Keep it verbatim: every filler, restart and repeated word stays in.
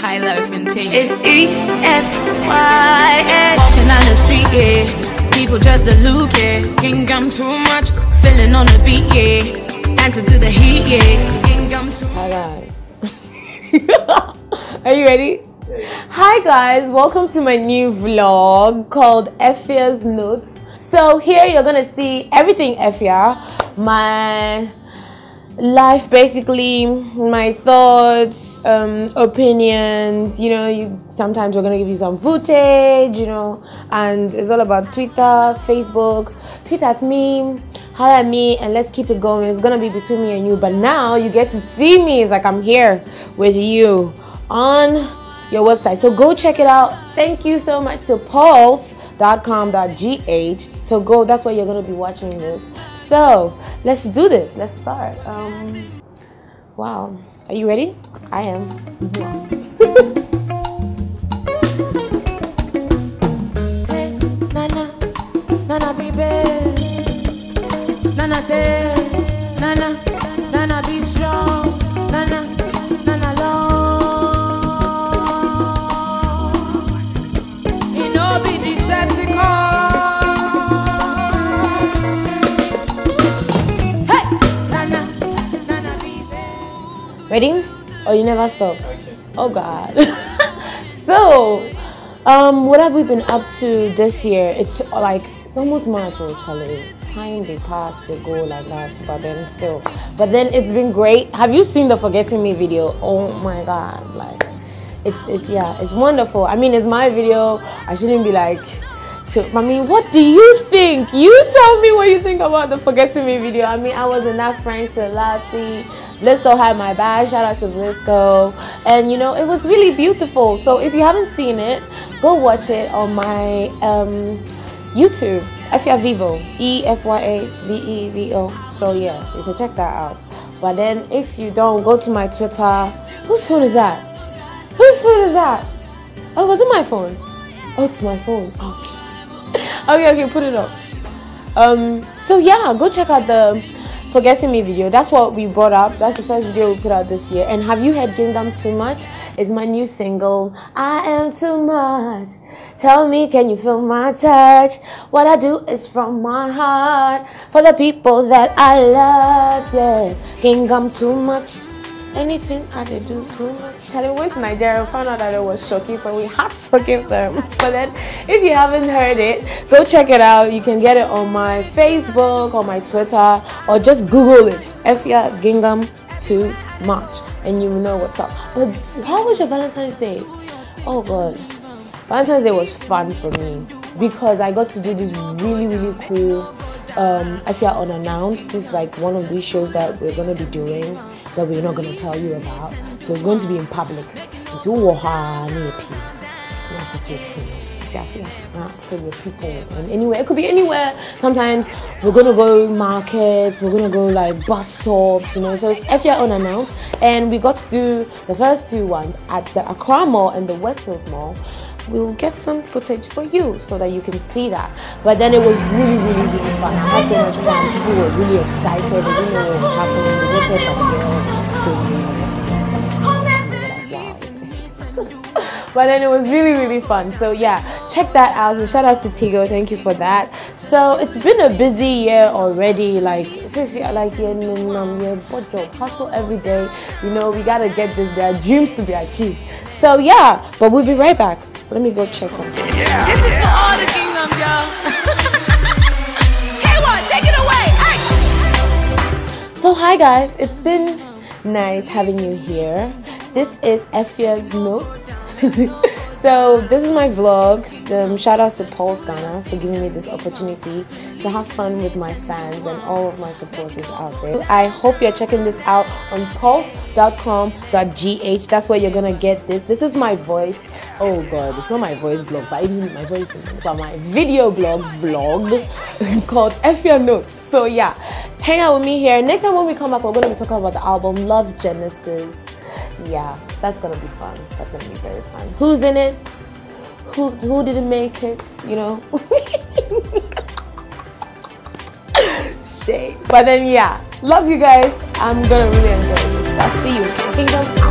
High life and team. It's E F Y A. Walking down the street, yeah. People just the look, yeah. Ginjam too much. Feeling on the beat, yeah. Answer to the heat, yeah. Ginjam too much. Are you ready? Hi guys, welcome to my new vlog called Efya's Notes. So here you're gonna see everything Efya, my life basically, my thoughts, um, opinions, you know, you, sometimes we're gonna give you some footage, you know, and it's all about Twitter, Facebook, tweet at me, holler at me, and let's keep it going. It's gonna be between me and you, but now you get to see me. It's like I'm here with you on your website, so go check it out. Thank you so much to Pulse dot com dot g h. So go, that's where you're gonna be watching this. So let's do this. Let's start. Um, wow, are you ready? I am. Mm-hmm. Hey, Nana, Nana, be bad. Nana, te, Nana, Nana, be strong. Nana. Ready? Oh, you never stop. Okay. Oh God. So, um, what have we been up to this year? It's like it's almost March, actually. Time they pass, they go like that, but then still. But then it's been great. Have you seen the Forgetting Me video? Oh my God! Like, it's it's yeah, it's wonderful. I mean, it's my video. I shouldn't be like. To, I mean, what do you think? You tell me what you think about the Forgetting Me video. I mean, I was in that Frank Selassie. Lisco had my bag. Shout out to Lisco. And, you know, it was really beautiful. So if you haven't seen it, go watch it on my um, YouTube. Efya Vivo. E F Y A V E V O. So, yeah, you can check that out. But then if you don't, go to my Twitter. Whose phone is that? Whose phone is that? Oh, was it my phone? Oh, it's my phone. Oh. Okay, okay, put it up. Um, so yeah, go check out the Forgetting Me video. That's what we brought up. That's the first video we put out this year. And have you heard Ginjam Too Much? It's my new single. I am too much. Tell me, can you feel my touch? What I do is from my heart. For the people that I love, yeah. Ginjam too much. Anything I did do too much. Charlie, we went to Nigeria and found out that it was shocking, so we had to give them. But then, if you haven't heard it, go check it out. You can get it on my Facebook, on my Twitter, or just Google it. Efya Ginjam Too Much, and you know what's up. But how was your Valentine's Day? Oh God, Valentine's Day was fun for me because I got to do this really, really cool. Um, I feel unannounced. This is like one of these shows that we're going to be doing that we're not going to tell you about. So it's going to be in public. It's for your people. And anywhere. It could be anywhere. Sometimes we're going to go markets. We're going to go like bus stops, you know. So it's Efya Unannounced. And we got to do the first two ones at the Accra Mall and the Westfield Mall. We'll get some footage for you so that you can see that. But then it was really, really, really fun. I had so much fun. We were really excited. We didn't know what was happening. We just went out there singing. Wow. But then it was really, really fun. So yeah, check that out. So shout out to Tigo. Thank you for that. So it's been a busy year already. Like since you're like your hustle every day. You know we gotta get this. There are dreams to be achieved. So yeah, but we'll be right back. Let me go check something. Yeah. This is for all the kingdoms, y'all. K one, take it away. Aye. So hi guys, it's been nice having you here. This is Efya's Notes. So this is my vlog. Um, shout outs to Pulse Ghana for giving me this opportunity to have fun with my fans and all of my supporters out there. I hope you're checking this out on Pulse dot com dot g h. That's where you're gonna get this. This is my voice. Oh God, it's not my voice blog, but even my voice but my video blog vlog called Efya Notes. So yeah, hang out with me here. Next time when we come back, we're gonna be talking about the album Love Genesis. Yeah, that's gonna be fun. That's gonna be very fun. Who's in it? Who who didn't make it? You know. Shade. But then yeah, Love you guys. I'm gonna really enjoy this. I'll see you. Kingdom.